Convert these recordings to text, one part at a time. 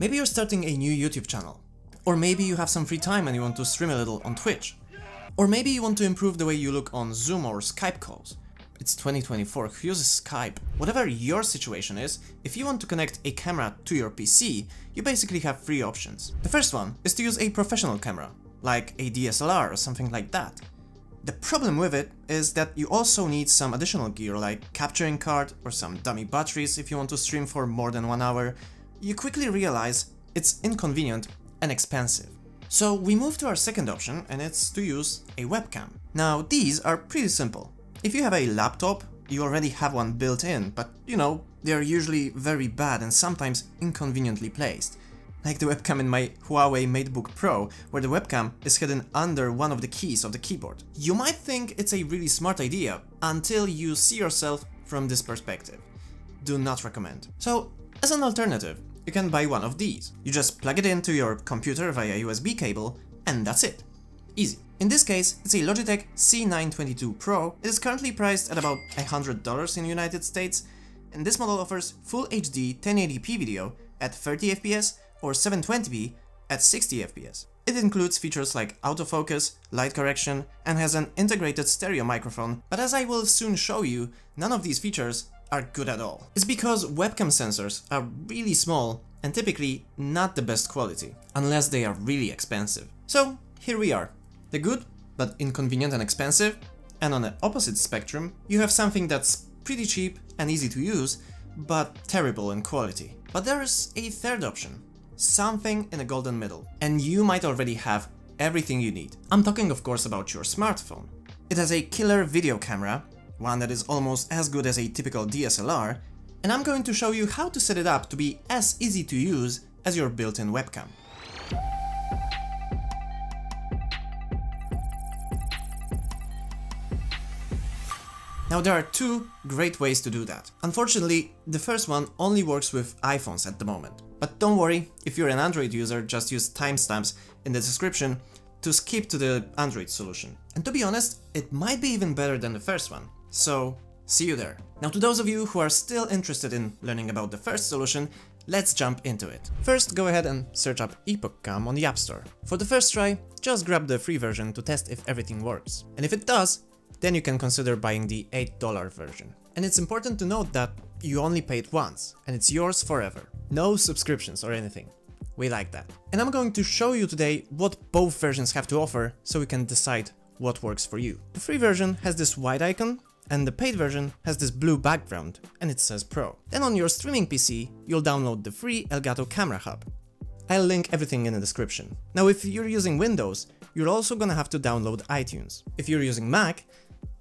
Maybe you're starting a new YouTube channel. Or maybe you have some free time and you want to stream a little on Twitch. Or maybe you want to improve the way you look on Zoom or Skype calls. It's 2024, who uses Skype? Whatever your situation is, if you want to connect a camera to your PC, you basically have three options. The first one is to use a professional camera, like a DSLR or something like that. The problem with it is that you also need some additional gear like capturing card or some dummy batteries if you want to stream for more than 1 hour. You quickly realize it's inconvenient and expensive. So we move to our second option, and it's to use a webcam. Now these are pretty simple. If you have a laptop, you already have one built in, but you know, they are usually very bad and sometimes inconveniently placed. Like the webcam in my Huawei MateBook Pro, where the webcam is hidden under one of the keys of the keyboard. You might think it's a really smart idea until you see yourself from this perspective. Do not recommend. So, as an alternative, you can buy one of these. You just plug it into your computer via USB cable, and that's it. Easy. In this case, it's a Logitech C922 Pro. It is currently priced at about $100 in the United States, and this model offers full HD 1080p video at 30 FPS or 720p at 60 FPS. It includes features like autofocus, light correction, and has an integrated stereo microphone, but as I will soon show you, none of these features are good at all. It's because webcam sensors are really small and typically not the best quality, unless they are really expensive. So here we are, the good but inconvenient and expensive, and on the opposite spectrum, you have something that's pretty cheap and easy to use, but terrible in quality. But there's a third option. Something in a golden middle, and you might already have everything you need. I'm talking of course about your smartphone. It has a killer video camera, one that is almost as good as a typical DSLR, and I'm going to show you how to set it up to be as easy to use as your built-in webcam. Now there are two great ways to do that. Unfortunately, the first one only works with iPhones at the moment. But don't worry, if you're an Android user, just use timestamps in the description to skip to the Android solution. And to be honest, it might be even better than the first one. So, see you there. Now to those of you who are still interested in learning about the first solution, let's jump into it. First, go ahead and search up EpocCam on the App Store. For the first try, just grab the free version to test if everything works. And if it does, then you can consider buying the $8 version. And it's important to note that you only pay it once, and it's yours forever. No subscriptions or anything. We like that. And I'm going to show you today what both versions have to offer, so we can decide what works for you. The free version has this white icon, and the paid version has this blue background, and it says Pro. Then on your streaming PC, you'll download the free Elgato Camera Hub. I'll link everything in the description. Now if you're using Windows, you're also gonna have to download iTunes. If you're using Mac,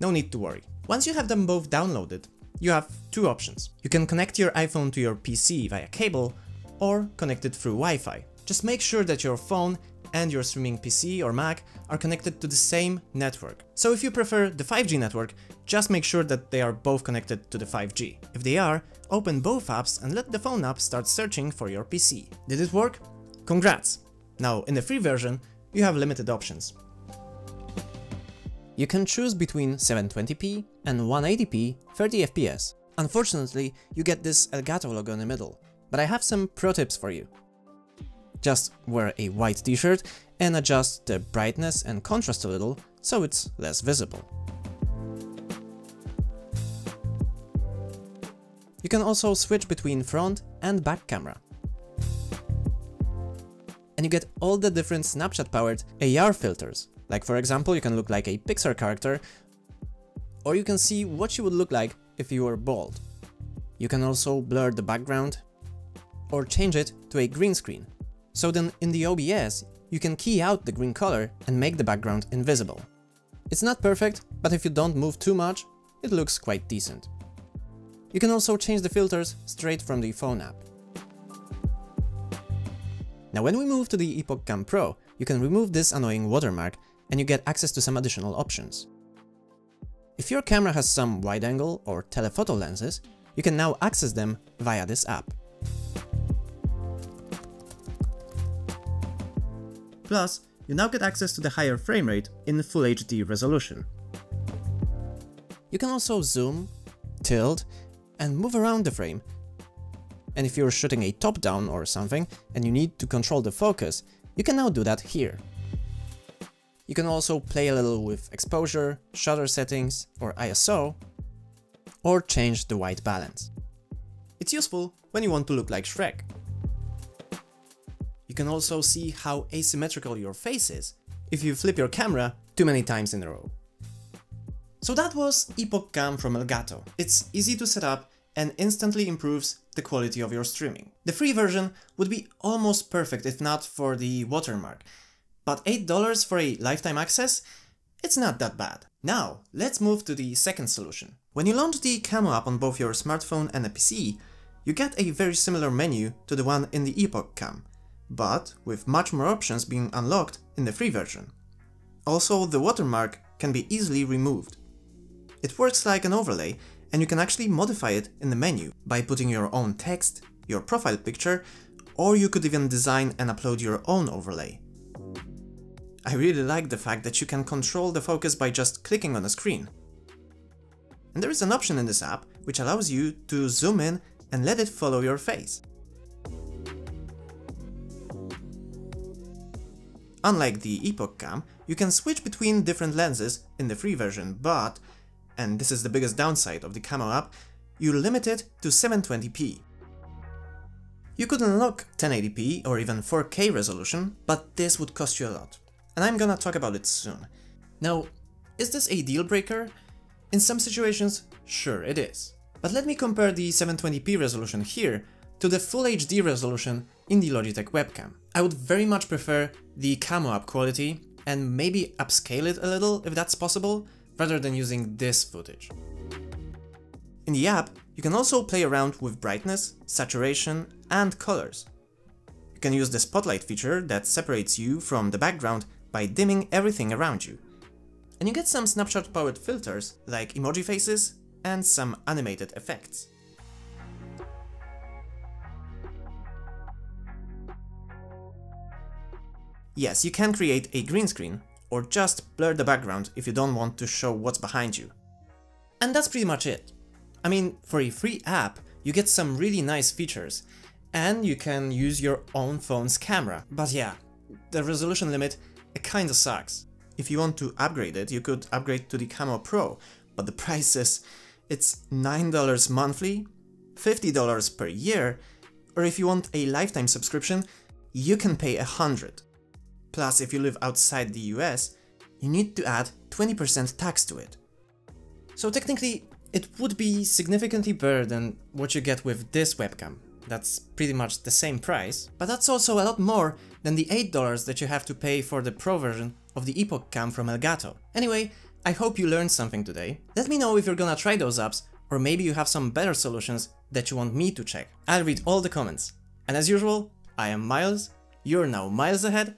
no need to worry. Once you have them both downloaded, you have two options. You can connect your iPhone to your PC via cable or connect it through Wi-Fi. Just make sure that your phone and your streaming PC or Mac are connected to the same network. So if you prefer the 5G network, just make sure that they are both connected to the 5G. If they are, open both apps and let the phone app start searching for your PC. Did it work? Congrats! Now in the free version, you have limited options. You can choose between 720p and 180p 30 FPS. Unfortunately, you get this Elgato logo in the middle, but I have some pro tips for you. Just wear a white t-shirt and adjust the brightness and contrast a little so it's less visible. You can also switch between front and back camera. And you get all the different Snapchat-powered AR filters. Like for example, you can look like a Pixar character, or you can see what you would look like if you were bald. You can also blur the background or change it to a green screen. So then in the OBS, you can key out the green color and make the background invisible. It's not perfect, but if you don't move too much, it looks quite decent. You can also change the filters straight from the phone app. Now when we move to the EpocCam Pro, you can remove this annoying watermark and you get access to some additional options. If your camera has some wide-angle or telephoto lenses, you can now access them via this app. Plus, you now get access to the higher frame rate in Full HD resolution. You can also zoom, tilt, and move around the frame and if you're shooting a top-down or something and you need to control the focus, you can now do that here. You can also play a little with exposure, shutter settings or ISO, or change the white balance. It's useful when you want to look like Shrek. You can also see how asymmetrical your face is if you flip your camera too many times in a row. So that was EpocCam from Elgato. It's easy to set up and instantly improves the quality of your streaming. The free version would be almost perfect if not for the watermark, but $8 for a lifetime access? It's not that bad. Now, let's move to the second solution. When you launch the Camo app on both your smartphone and a PC, you get a very similar menu to the one in the EpocCam, but with much more options being unlocked in the free version. Also, the watermark can be easily removed. It works like an overlay, and you can actually modify it in the menu by putting your own text, your profile picture, or you could even design and upload your own overlay. I really like the fact that you can control the focus by just clicking on a screen. And there is an option in this app which allows you to zoom in and let it follow your face. Unlike the EpocCam, you can switch between different lenses in the free version, but, and this is the biggest downside of the Camo app, you limit it to 720p. You could unlock 1080p or even 4K resolution, but this would cost you a lot. And I'm gonna talk about it soon. Now, is this a deal breaker? In some situations, sure it is. But let me compare the 720p resolution here to the Full HD resolution in the Logitech webcam. I would very much prefer the Camo app quality and maybe upscale it a little if that's possible, rather than using this footage. In the app, you can also play around with brightness, saturation and colors. You can use the spotlight feature that separates you from the background by dimming everything around you. And you get some snapshot-powered filters like emoji faces and some animated effects. Yes, you can create a green screen, or just blur the background if you don't want to show what's behind you. And that's pretty much it. I mean, for a free app, you get some really nice features, and you can use your own phone's camera. But yeah, the resolution limit, it kinda sucks. If you want to upgrade it, you could upgrade to the Camo Pro, but the prices, it's $9 monthly, $50 per year, or if you want a lifetime subscription, you can pay $100. Plus, if you live outside the US, you need to add 20% tax to it. So technically, it would be significantly better than what you get with this webcam. That's pretty much the same price, but that's also a lot more than the $8 that you have to pay for the Pro version of the EpocCam from Elgato. Anyway, I hope you learned something today. Let me know if you're gonna try those apps, or maybe you have some better solutions that you want me to check. I'll read all the comments. And as usual, I am Miles, you're now miles ahead,